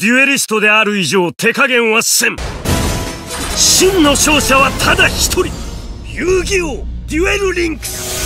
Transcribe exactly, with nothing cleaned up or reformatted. デュエリストである以上手加減はせん。真の勝者はただ一人、遊戯王デュエルリンクス。